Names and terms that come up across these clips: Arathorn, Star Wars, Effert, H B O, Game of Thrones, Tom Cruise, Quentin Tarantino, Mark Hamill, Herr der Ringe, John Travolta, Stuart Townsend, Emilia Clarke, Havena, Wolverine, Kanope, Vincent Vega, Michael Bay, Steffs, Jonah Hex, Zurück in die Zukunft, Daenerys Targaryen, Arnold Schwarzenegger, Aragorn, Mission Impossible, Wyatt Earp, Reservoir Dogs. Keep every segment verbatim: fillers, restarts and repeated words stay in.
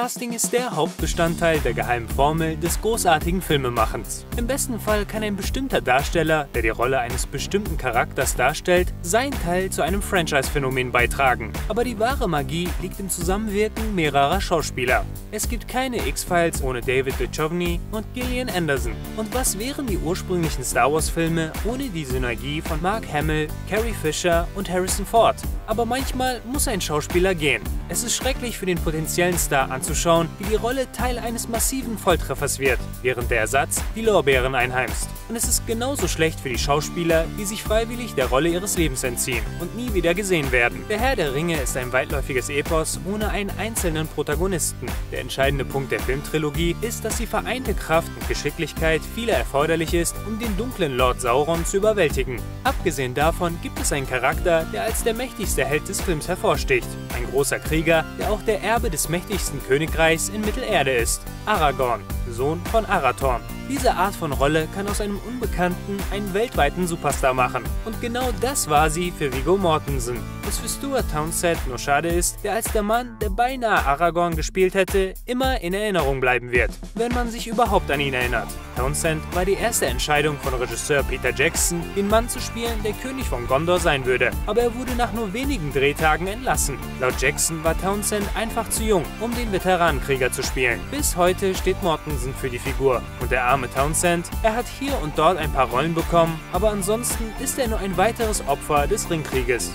Casting ist der Hauptbestandteil der geheimen Formel des großartigen Filmemachens. Im besten Fall kann ein bestimmter Darsteller, der die Rolle eines bestimmten Charakters darstellt, seinen Teil zu einem Franchise-Phänomen beitragen. Aber die wahre Magie liegt im Zusammenwirken mehrerer Schauspieler. Es gibt keine X-Files ohne David Duchovny und Gillian Anderson. Und was wären die ursprünglichen Star Wars-Filme ohne die Synergie von Mark Hamill, Carrie Fisher und Harrison Ford? Aber manchmal muss ein Schauspieler gehen. Es ist schrecklich für den potenziellen Star anzuschauen, wie die Rolle Teil eines massiven Volltreffers wird, während der Ersatz die Lorbeeren einheimst. Und es ist genauso schlecht für die Schauspieler, die sich freiwillig der Rolle ihres Lebens entziehen und nie wieder gesehen werden. Der Herr der Ringe ist ein weitläufiges Epos ohne einen einzelnen Protagonisten. Der entscheidende Punkt der Filmtrilogie ist, dass die vereinte Kraft und Geschicklichkeit vieler erforderlich ist, um den dunklen Lord Sauron zu überwältigen. Abgesehen davon gibt es einen Charakter, der als der mächtigste Held des Films hervorsticht. Ein großer Krieger, der auch der Erbe des mächtigsten Königreichs in Mittelerde ist, Aragorn, Sohn von Arathorn. Diese Art von Rolle kann aus einem Unbekannten einen weltweiten Superstar machen. Und genau das war sie für Viggo Mortensen. Was für Stuart Townsend nur schade ist, der als der Mann, der beinahe Aragorn gespielt hätte, immer in Erinnerung bleiben wird, wenn man sich überhaupt an ihn erinnert. Townsend war die erste Entscheidung von Regisseur Peter Jackson, den Mann zu spielen, der König von Gondor sein würde. Aber er wurde nach nur wenigen Drehtagen entlassen. Laut Jackson war Townsend einfach zu jung, um den Veteranenkrieger zu spielen. Bis heute steht Mortensen für die Figur. Und der arme Townsend, er hat hier und dort ein paar Rollen bekommen, aber ansonsten ist er nur ein weiteres Opfer des Ringkrieges.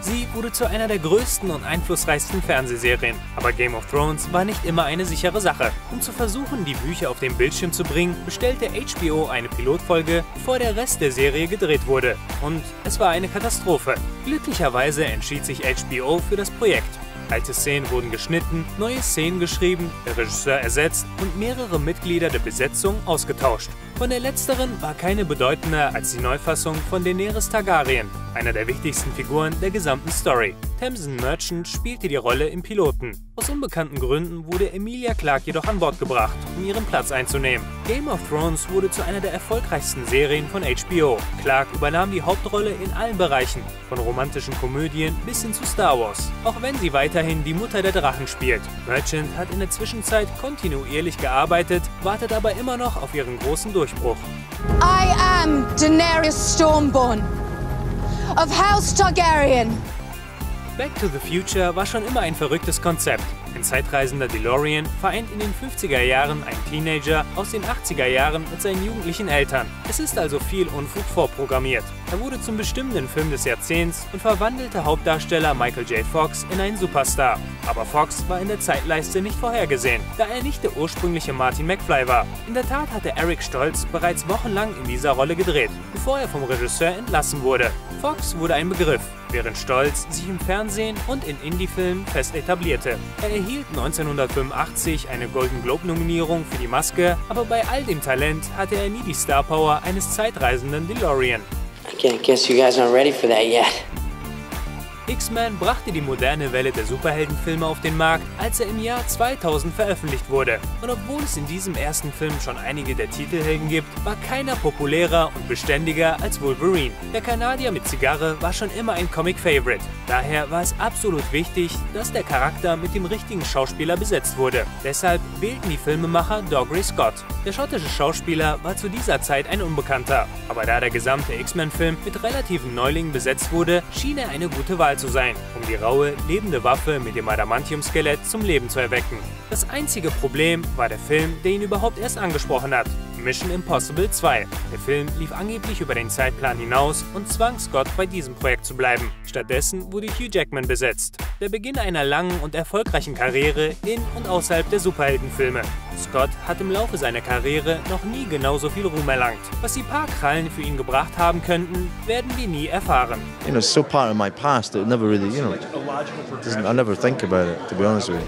Sie wurde zu einer der größten und einflussreichsten Fernsehserien, aber Game of Thrones war nicht immer eine sichere Sache. Um zu versuchen, die Bücher auf den Bildschirm zu bringen, bestellte H B O eine Pilotfolge, bevor der Rest der Serie gedreht wurde. Und es war eine Katastrophe. Glücklicherweise entschied sich H B O für das Projekt. Alte Szenen wurden geschnitten, neue Szenen geschrieben, der Regisseur ersetzt und mehrere Mitglieder der Besetzung ausgetauscht. Von der letzteren war keine bedeutender als die Neufassung von Daenerys Targaryen, einer der wichtigsten Figuren der gesamten Story. Tamzin Merchant spielte die Rolle im Piloten. Aus unbekannten Gründen wurde Emilia Clarke jedoch an Bord gebracht, um ihren Platz einzunehmen. Game of Thrones wurde zu einer der erfolgreichsten Serien von H B O. Clarke übernahm die Hauptrolle in allen Bereichen, von romantischen Komödien bis hin zu Star Wars, auch wenn sie weiterhin die Mutter der Drachen spielt. Merchant hat in der Zwischenzeit kontinuierlich gearbeitet, wartet aber immer noch auf ihren großen Durchbruch. I am Daenerys Stormborn. Of House Targaryen. Back to the Future war schon immer ein verrücktes Konzept. Ein zeitreisender DeLorean vereint in den fünfziger Jahren einen Teenager aus den achtziger Jahren mit seinen jugendlichen Eltern. Es ist also viel Unfug vorprogrammiert. Er wurde zum bestimmenden Film des Jahrzehnts und verwandelte Hauptdarsteller Michael J. Fox in einen Superstar. Aber Fox war in der Zeitleiste nicht vorhergesehen, da er nicht der ursprüngliche Martin McFly war. In der Tat hatte Eric Stoltz bereits wochenlang in dieser Rolle gedreht, bevor er vom Regisseur entlassen wurde. Fox wurde ein Begriff, während Stoltz sich im Fernsehen und in Indie-Filmen fest etablierte. Er erhielt neunzehnhundertfünfundachtzig eine Golden Globe-Nominierung für die Maske, aber bei all dem Talent hatte er nie die Star-Power eines zeitreisenden DeLorean. Okay, I guess you guys aren't ready for that yet. X-Men brachte die moderne Welle der Superheldenfilme auf den Markt, als er im Jahr zweitausend veröffentlicht wurde. Und obwohl es in diesem ersten Film schon einige der Titelhelden gibt, war keiner populärer und beständiger als Wolverine. Der Kanadier mit Zigarre war schon immer ein Comic-Favorite. Daher war es absolut wichtig, dass der Charakter mit dem richtigen Schauspieler besetzt wurde. Deshalb wählten die Filmemacher Dougray Scott. Der schottische Schauspieler war zu dieser Zeit ein Unbekannter. Aber da der gesamte X-Men-Film mit relativen Neulingen besetzt wurde, schien er eine gute Wahl zu sein, um die raue, lebende Waffe mit dem Adamantium-Skelett zum Leben zu erwecken. Das einzige Problem war der Film, der ihn überhaupt erst angesprochen hat, Mission Impossible zwei. Der Film lief angeblich über den Zeitplan hinaus und zwang Scott, bei diesem Projekt zu bleiben. Stattdessen wurde Hugh Jackman besetzt. Der Beginn einer langen und erfolgreichen Karriere in und außerhalb der Superheldenfilme. Scott hat im Laufe seiner Karriere noch nie genauso viel Ruhm erlangt. Was die paar Krallen für ihn gebracht haben könnten, werden wir nie erfahren. You know, so part of my past, it never really, you know, I never think about it, to be honest with you.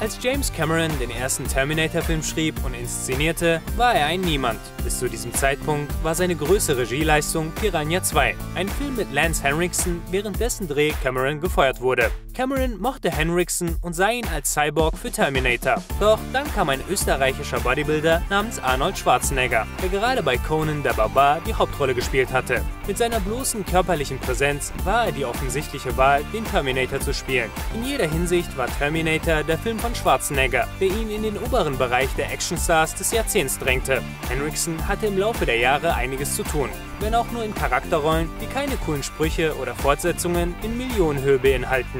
Als James Cameron den ersten Terminator-Film schrieb und inszenierte, war er ein Niemand. Bis zu diesem Zeitpunkt war seine größte Regieleistung Piranha zwei, ein Film mit Lance Henriksen, während dessen Dreh Cameron gefeuert wurde. Cameron mochte Henriksen und sah ihn als Cyborg für Terminator. Doch dann kam ein österreichischer Bodybuilder namens Arnold Schwarzenegger, der gerade bei Conan der Barbar die Hauptrolle gespielt hatte. Mit seiner bloßen körperlichen Präsenz war er die offensichtliche Wahl, den Terminator zu spielen. In jeder Hinsicht war Terminator der Film von Schwarzenegger, der ihn in den oberen Bereich der Actionstars des Jahrzehnts drängte. Henriksen hatte im Laufe der Jahre einiges zu tun, wenn auch nur in Charakterrollen, die keine coolen Sprüche oder Fortsetzungen in Millionenhöhe beinhalten.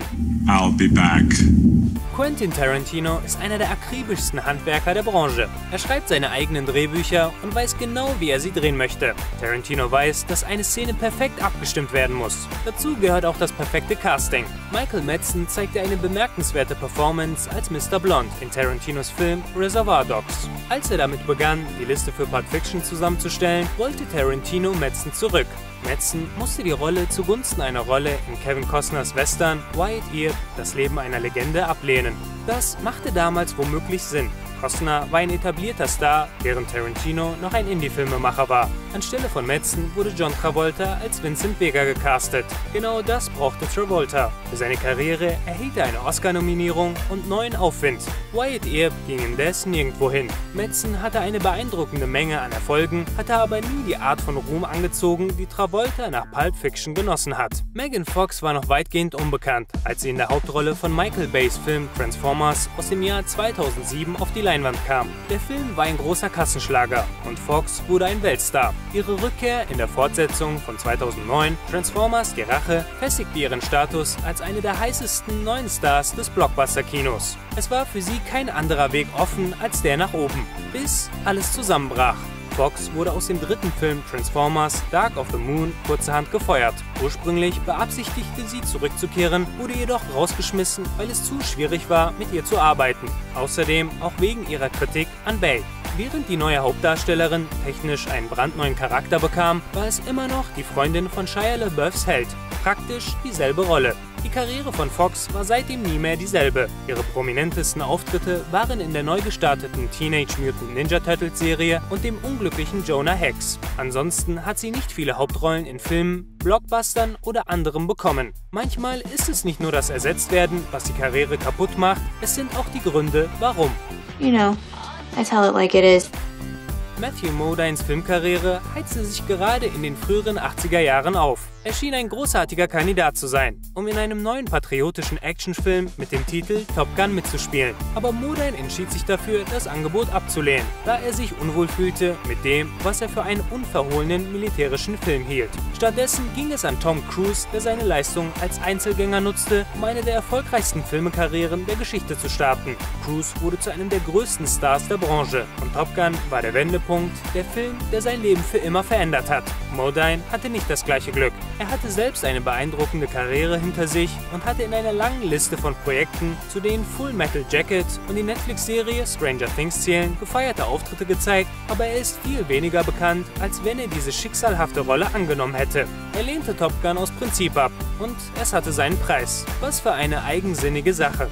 I'll be back. Quentin Tarantino ist einer der akribischsten Handwerker der Branche. Er schreibt seine eigenen Drehbücher und weiß genau, wie er sie drehen möchte. Tarantino weiß, dass eine Szene perfekt abgestimmt werden muss. Dazu gehört auch das perfekte Casting. Michael Madsen zeigte eine bemerkenswerte Performance als Mister Blonde in Tarantinos Film Reservoir Dogs. Als er damit begann, die Liste für Pulp Fiction zusammenzustellen, wollte Tarantino Madsen zurück. Madsen musste die Rolle zugunsten einer Rolle in Kevin Costners Western Wyatt Earp, das Leben einer Legende, ablehnen. Das machte damals womöglich Sinn. Costner war ein etablierter Star, während Tarantino noch ein Indie-Filmemacher war. Anstelle von Madsen wurde John Travolta als Vincent Vega gecastet. Genau das brauchte Travolta. Für seine Karriere erhielt er eine Oscar-Nominierung und neuen Aufwind. Wyatt Earp ging indes nirgendwo hin. Madsen hatte eine beeindruckende Menge an Erfolgen, hatte aber nie die Art von Ruhm angezogen, die Travolta nach Pulp Fiction genossen hat. Megan Fox war noch weitgehend unbekannt, als sie in der Hauptrolle von Michael Bays Film Transformers aus dem Jahr zweitausendsieben auf die Leinwand kam. Der Film war ein großer Kassenschlager und Fox wurde ein Weltstar. Ihre Rückkehr in der Fortsetzung von zweitausendneun, Transformers die Rache, festigte ihren Status als eine der heißesten neuen Stars des Blockbuster-Kinos. Es war für sie kein anderer Weg offen als der nach oben, bis alles zusammenbrach. Fox wurde aus dem dritten Film Transformers Dark of the Moon kurzerhand gefeuert. Ursprünglich beabsichtigte sie zurückzukehren, wurde jedoch rausgeschmissen, weil es zu schwierig war, mit ihr zu arbeiten. Außerdem auch wegen ihrer Kritik an Bay. Während die neue Hauptdarstellerin technisch einen brandneuen Charakter bekam, war es immer noch die Freundin von Shia LaBeoufs Held. Praktisch dieselbe Rolle. Die Karriere von Fox war seitdem nie mehr dieselbe. Ihre prominentesten Auftritte waren in der neu gestarteten Teenage Mutant Ninja Turtles Serie und dem unglücklichen Jonah Hex. Ansonsten hat sie nicht viele Hauptrollen in Filmen, Blockbustern oder anderem bekommen. Manchmal ist es nicht nur das Ersetztwerden, was die Karriere kaputt macht, es sind auch die Gründe, warum. You know, I tell it like it is. Matthew Modines Filmkarriere heizte sich gerade in den früheren achtziger Jahren auf. Er schien ein großartiger Kandidat zu sein, um in einem neuen patriotischen Actionfilm mit dem Titel Top Gun mitzuspielen. Aber Modine entschied sich dafür, das Angebot abzulehnen, da er sich unwohl fühlte mit dem, was er für einen unverhohlenen militärischen Film hielt. Stattdessen ging es an Tom Cruise, der seine Leistung als Einzelgänger nutzte, um eine der erfolgreichsten Filmekarrieren der Geschichte zu starten. Cruise wurde zu einem der größten Stars der Branche und Top Gun war der Wendepunkt. Der Film, der sein Leben für immer verändert hat. Modine hatte nicht das gleiche Glück. Er hatte selbst eine beeindruckende Karriere hinter sich und hatte in einer langen Liste von Projekten, zu denen Full Metal Jacket und die Netflix-Serie Stranger Things zählen, gefeierte Auftritte gezeigt, aber er ist viel weniger bekannt, als wenn er diese schicksalhafte Rolle angenommen hätte. Er lehnte Top Gun aus Prinzip ab und es hatte seinen Preis. Was für eine eigensinnige Sache.